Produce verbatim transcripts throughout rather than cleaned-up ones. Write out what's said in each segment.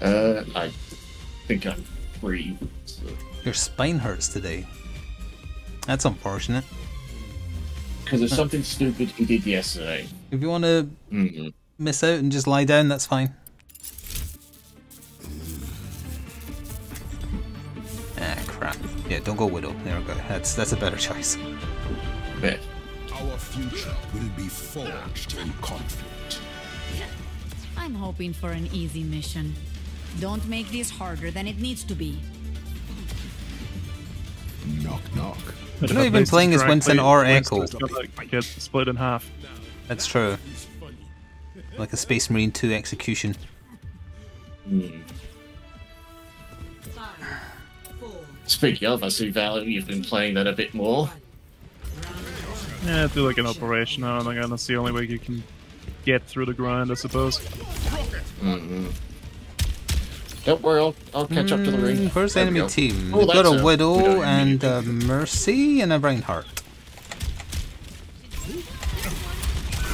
Uh, I think I'm free. So. Your spine hurts today. That's unfortunate. Because of something stupid you did yesterday. If you want to mm-hmm. miss out and just lie down, that's fine. Ah, crap. Yeah, don't go Widow. There we go. That's, that's a better choice. Bet. Our future will be forged in conflict. I'm hoping for an easy mission. Don't make this harder than it needs to be. Knock, knock. I've not even playing as Winston or Echo. Get split in half. That's true. Like a Space Marine two execution. Mm. Five, four, Speaking of, I see Valor, you've been playing that a bit more. Yeah, do like an operation now and again. That's the only way you can get through the grind, I suppose. Mm-hmm. Don't worry, I'll, I'll catch mm, up to the ring. First enemy go. team. Oh, We've got a, a Widow, Widow and a Mercy and a Reinhardt.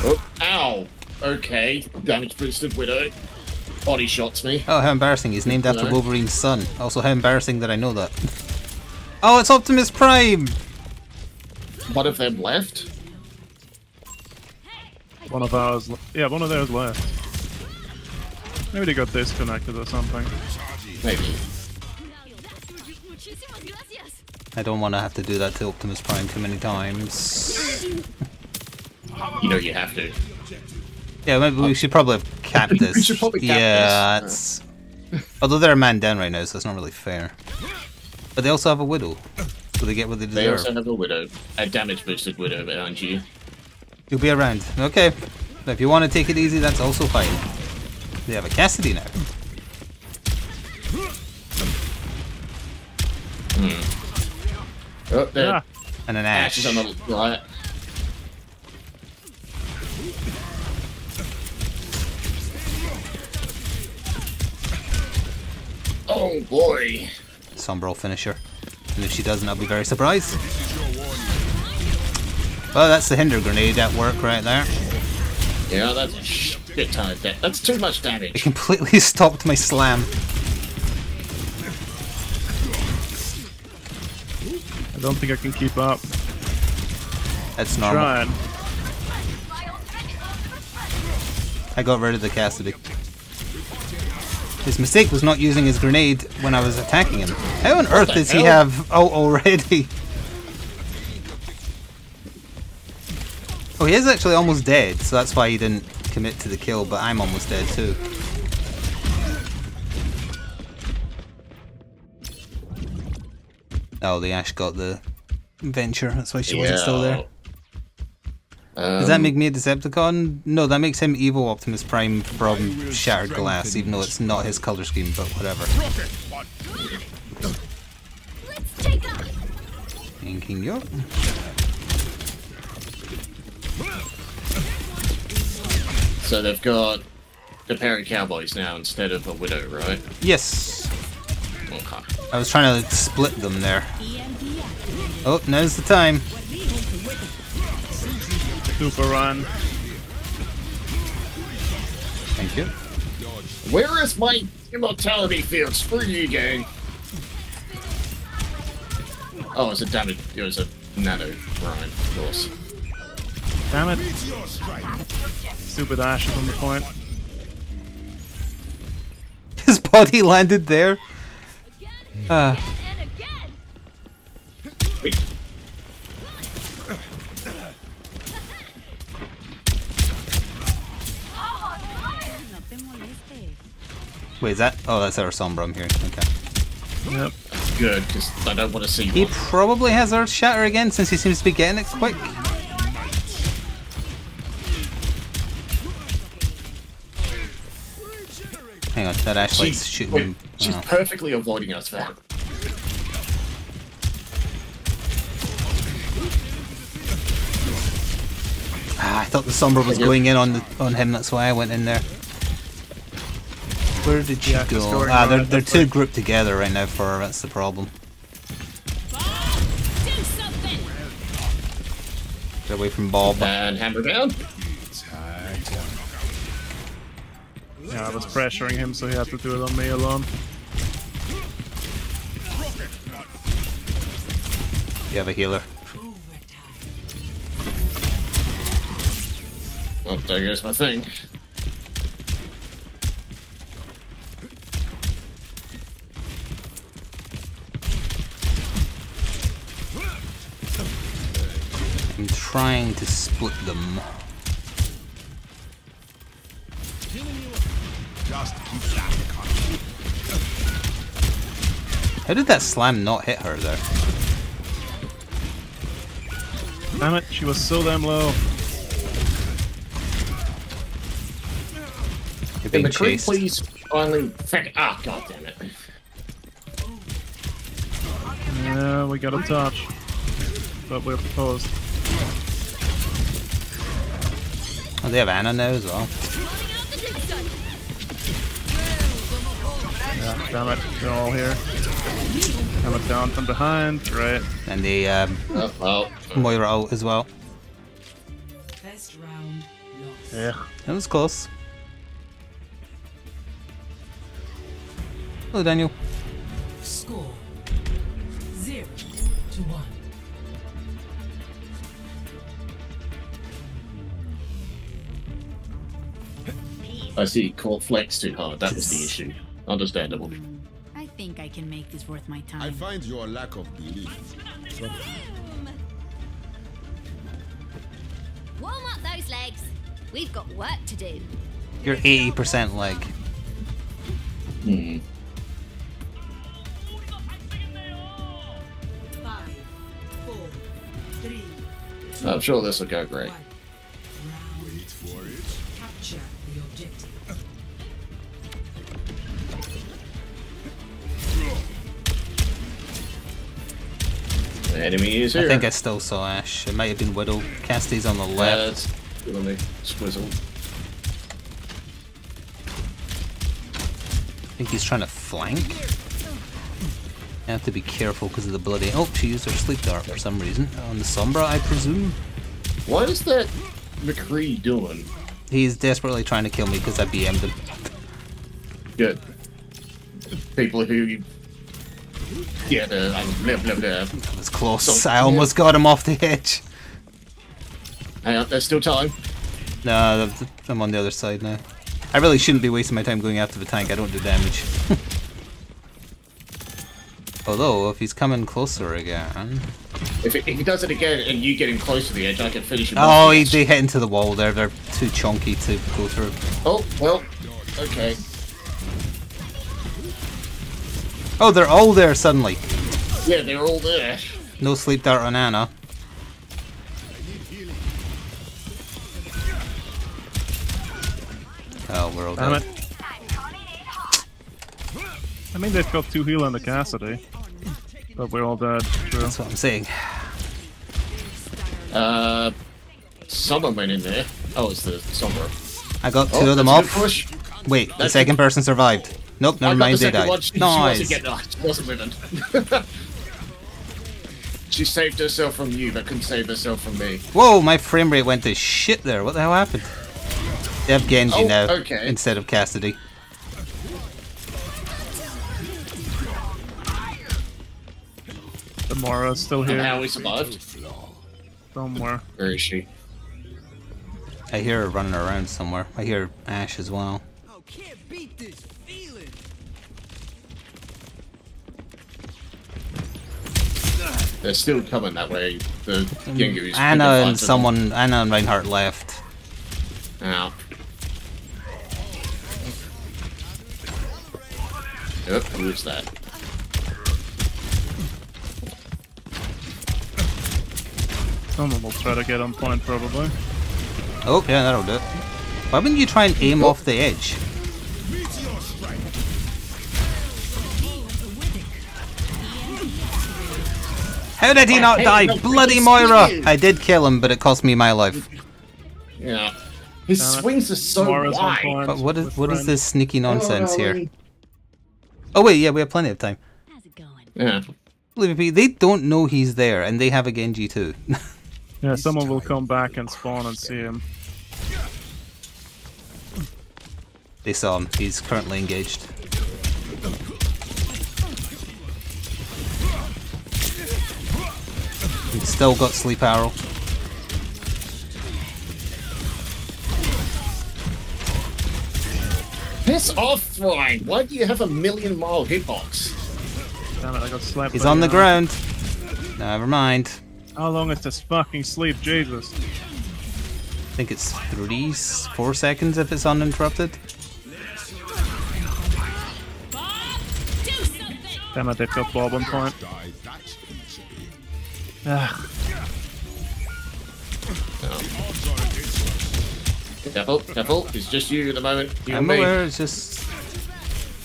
Oh, ow! Okay, damage boosted Widow. Body shots me. Oh, how embarrassing. He's named after Wolverine's son. Also, how embarrassing that I know that. Oh, it's Optimus Prime! One of them left? One of ours le yeah, one of theirs left. Maybe they got disconnected or something. Maybe. I don't want to have to do that to Optimus Prime too many times. You know you have to. Yeah, maybe we should probably have capped this. We should probably cap yeah, this. It's... Although they're a man down right now, so it's not really fair. But they also have a Widow. So they get what they deserve. They also have a Widow. A damage boosted Widow behind you. You'll be around. Okay. But if you want to take it easy, that's also fine. They have a Cassidy now. Hmm. Oh, there. Yeah. And an Ashe. Ashe is on the right. Oh boy. Sombra will finish her. And if she doesn't, I'll be very surprised. Well, that's the hinder grenade at work right there. Yeah, that's a shit ton of damage. That's too much damage. It completely stopped my slam. I don't think I can keep up. That's normal. Trying. I got rid of the Cassidy. His mistake was not using his grenade when I was attacking him. How on earth does hell? he have out already? Oh, he is actually almost dead, so that's why he didn't commit to the kill, but I'm almost dead too. Oh, the Ashe got the Venture, that's why she yeah. wasn't still there. Um, Does that make me a Decepticon? No, that makes him evil Optimus Prime from Shattered Glass, even though it's not his colour scheme, but whatever. Thanking you. So they've got the pair of cowboys now instead of a Widow, right? Yes. Okay. I was trying to split them there. Oh, now's the time. Super run. Thank you. Where is my immortality field? Screw you, gang. Oh, it's a damage. It was a nano run, of course. Damn it. Stupid Ashe is on the point. His body landed there. Uh. Wait. Wait, is that? Oh, that's our Sombra I'm here. Okay. Yep. That's good, because I don't want to see He one. probably has Earth Shatter again since he seems to be getting it quick. Hang on, that Ashe likes shooting him. She's oh. perfectly avoiding us there. Ah, I thought the Sombra was going in on the, on him, that's why I went in there. Where did you yeah, go? Ah, they're, they're too grouped together right now for her, that's the problem. Get away from Bob. And hammer down. Yeah, I was pressuring him, so he had to do it on me alone. You have a healer. Oh, there goes my thing. I'm trying to split them. How did that slam not hit her there? Damn it, she was so damn low. You're being chased. Can McCree please finally... Ah, god damn it. Yeah, we got a touch. But we're proposed. Oh, they have Ana now as well. Yeah, damn it, they're all here. Damn it, down from behind, right. And the um, oh, well. Moira ult as well. Best round lost. Yeah. That was close. Hello, Daniel. Score zero to one. I see, called flex too hard, that was the issue. Understandable. I think I can make this worth my time. I find your lack of belief. Warm up those legs. We've got work to do. You're eighty percent leg. Hmm. Five, four, three, two, I'm sure this will go great. Wait for it. Capture the objective. The enemy is here. I think I still saw Ashe. It might have been Widow. Cassidy's on the left. Yeah, that's me. Squizzle. I think he's trying to flank. I have to be careful because of the bloody... Oh, she used her sleep dart for some reason. On the Sombra, I presume. What is that McCree doing? He's desperately trying to kill me because I B M'd him. Good. People who... Yeah, uh, blah, blah, blah. That was close. So, I almost yeah. got him off the edge. Hang on, there's still time. No, I'm on the other side now. I really shouldn't be wasting my time going after the tank. I don't do damage. Although, if he's coming closer again... If, it, if he does it again and you get him close to the edge, I can finish him off. Oh, he, they hit into the wall there. They're too chonky to go through. Oh, well, okay. Oh, they're all there suddenly. Yeah, they're all there. No sleep dart on Ana. Oh, we're all dead. I mean, they've got two heal on the Cassidy. But we're all dead. True. That's what I'm saying. Uh, someone went in there. Oh, it's the somewhere. I got two oh, of them off. Push. Wait, that's the second person survived. Nope, never mind, they died. Nice. She wasn't, getting, oh, she wasn't living. She saved herself from you, but couldn't save herself from me. Whoa, my frame rate went to shit there. What the hell happened? They have Genji oh, now okay. instead of Cassidy. The Moira's still here. Now we survived. Somewhere. Where is she? I hear her running around somewhere. I hear Ashe as well. Oh, can't beat this. They're still coming that way. The Genji is Ana and someone, Ana and Reinhardt left. Ow. Yep, who is that? Someone will try to get on point, probably. Oh, yeah, that'll do it. Why wouldn't you try and aim oh. off the edge? How did he not die? Bloody Moira! I did kill him, but it cost me my life. Yeah. His swings are so wide. But what is what is this sneaky nonsense here? Oh wait, yeah, we have plenty of time. How's it going? Yeah. Believe me, they don't know he's there, and they have a Genji too. Yeah, someone will come back and spawn and see him. this arm is currently engaged. We've still got Sleep Arrow. Piss off, Ryan! Why do you have a million mile hitbox? Damn it, I got slapped. He's on the ground. Never mind. How long is this fucking sleep, Jesus? I think it's three, four seconds if it's uninterrupted. Damn it, they've got Bob on point. Ugh. Devil, Devil, it's just you at the moment. You I'm aware, it's just...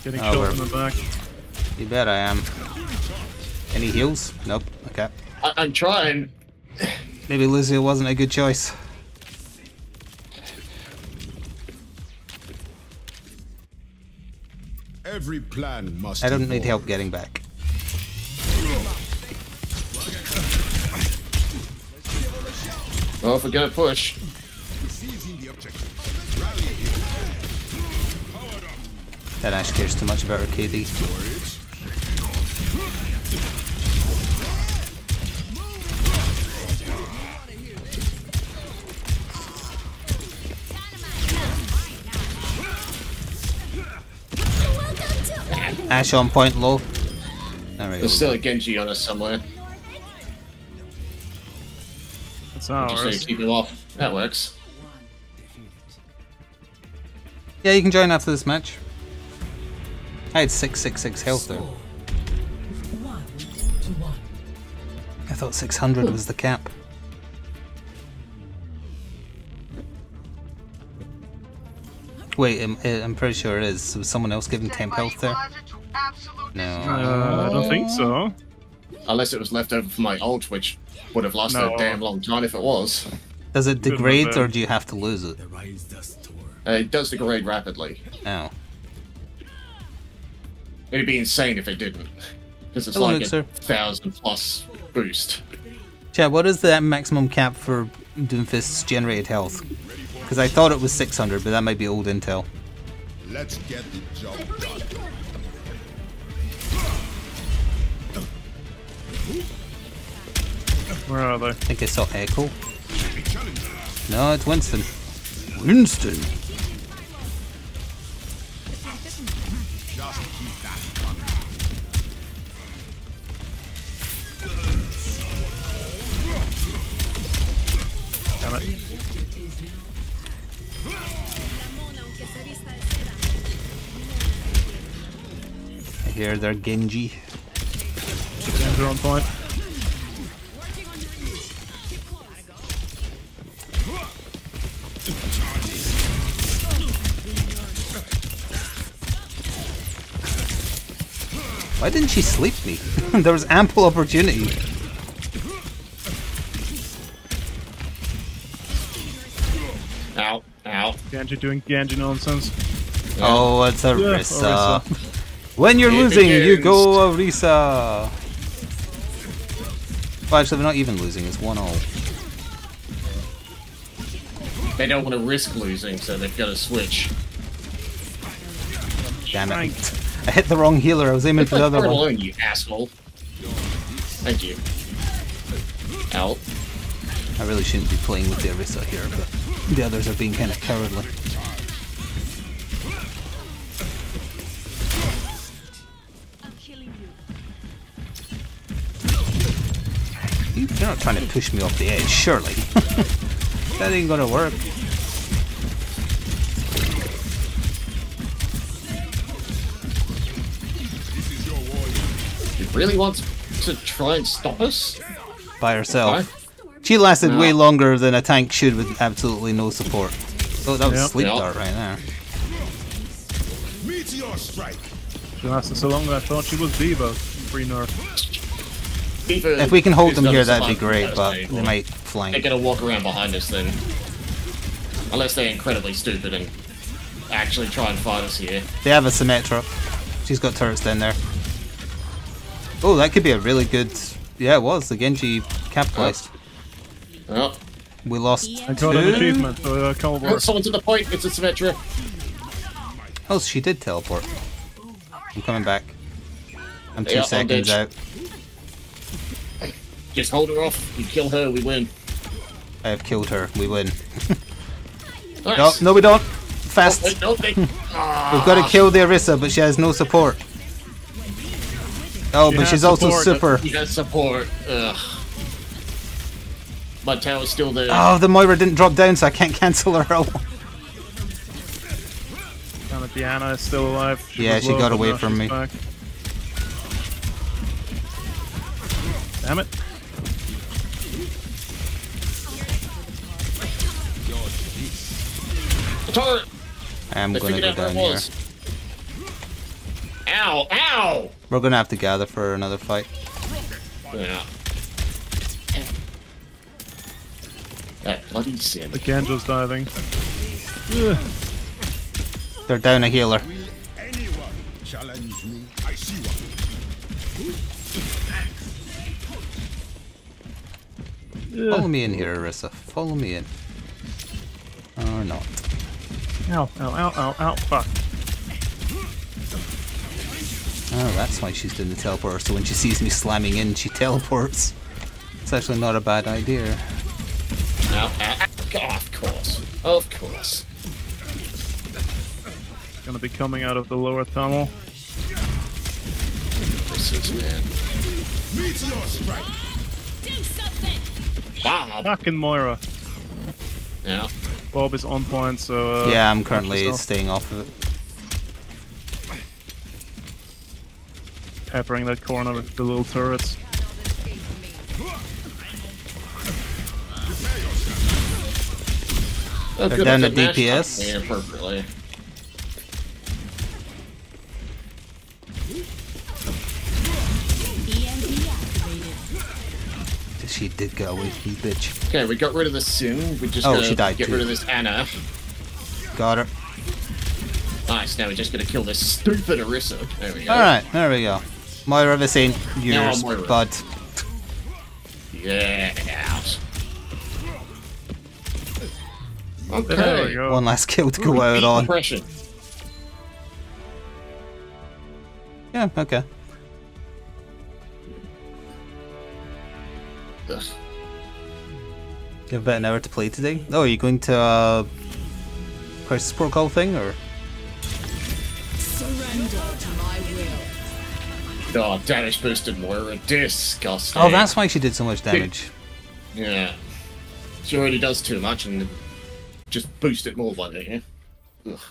Getting oh, shot we're... in the back. You bet I am. Any heals? Nope, okay. I I'm trying. Maybe Lucio wasn't a good choice. Every plan must I don't evolve. Need help getting back. Well, if we're gonna push. That Ashe cares too much about her K D. Ashe on point low. There we go. There's still a Genji on us somewhere. That's ours. Keep him off. That works. Yeah, you can join after this match. I had six six six health though. I thought six hundred was the cap. Wait, I'm, I'm pretty sure it is. Was someone else giving temp health there? No. Uh, I don't think so. Unless it was left over from my ult, which would have lasted no. a damn long time if it was. Does it degrade or do you have to lose it? Uh, it does degrade rapidly. Oh. It'd be insane if it didn't, because it's Hello, like Luxor. a thousand plus boost. Chad, what is the maximum cap for Doomfist's generated health? Because I thought it was six hundred, but that might be old intel. Let's get the job done. Where are they? I think I saw Echo. No, it's Winston. Winston. Damn it. I hear they're Genji. They're on point. Why didn't she sleep me? There was ample opportunity. Ow, ow. Genji doing Genji nonsense. Yeah. Oh, it's Orisa. Yeah, Orisa. When you're it losing, begins. you go Orisa. Well, actually, they're not even losing, it's one all. They don't want to risk losing, so they've got to switch. Damn it. Right. I hit the wrong healer, I was aiming for the other one. Alone, you asshole. Thank you. Ow. I really shouldn't be playing with the Orisa here, but the others are being kind of cowardly. You're not trying to push me off the edge, surely. That ain't gonna work. You really want to try and stop us? By herself. Okay. She lasted no. way longer than a tank should with absolutely no support. Oh, that was yep. sleep yep. dart right there. Meteor strike. She lasted so long that I thought she was D.Va. Free nerf. If we can hold them here, that'd be great, but they might flank. They're gonna walk around behind us then. Unless they're incredibly stupid and actually try and fight us here. They have a Symmetra. She's got turrets down there. Oh, that could be a really good... Yeah, it was. The Genji capitalized. Oh. Oh. We lost I got two. an achievement for uh, Cold War. Someone's at the point. It's a Symmetra. Oh, she did teleport. I'm coming back. I'm two yeah, seconds out. Just hold her off. You kill her, we win. I have killed her. We win. Nice. No, no, we don't. Fast. Oh, wait, no, they... ah. We've got to kill the Orisa, but she has no support. Oh, she but she's support, also super. She has support. Ugh. My tower's still there. Oh, the Moira didn't drop down, so I can't cancel her out. And the Diana is still alive. She yeah, she low, got away no, from me. Back. Damn it. Turret. I'm they gonna go down here. Ow! Ow! We're gonna have to gather for another fight. Yeah. That bloody sin. The Genji's diving. Ugh. They're down a healer. Will anyone challenge me? I see one. Follow me in here, Orisa. Follow me in. Or not. Ow, ow, ow, ow, ow, fuck. Oh, that's why she's doing the teleporter, so when she sees me slamming in, she teleports. It's actually not a bad idea. Ow, ow, ow. Of course. Of course. Gonna be coming out of the lower tunnel. This is man. Meteor strike! Do something! Wow. Fucking Moira. Yeah. Bob is on point, so... Uh, yeah, I'm currently staying off of it. Peppering that corner with the little turrets. Oh, they're down to the D P S. Yeah, appropriately. She did go away from the bitch. Okay, we got rid of this soon. We just oh, she died get too. rid of this Ana. Got her. Nice, now we're just gonna kill this stupid Orisa. There we go. Alright, there we go. Moira, this ain't yours, no, bud. Yeah, out. Okay. There we go. One last kill to go out on. Impression. Yeah, okay. Ugh. You have about an hour to play today. Oh, are you going to uh, crisis protocol thing or? Surrender to my will. Oh, damage boosted Moira, disgusting. Oh, that's why she did so much damage. Yeah, she already does too much, and just boost it more by there. Yeah? Ugh.